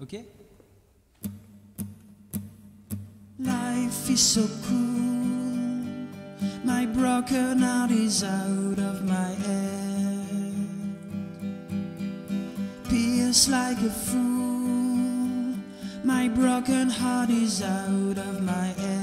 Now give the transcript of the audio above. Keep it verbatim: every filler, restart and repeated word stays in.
Ok? Life is so cool. My broken heart is out of my head. Pierced like a fool. My broken heart is out of my head.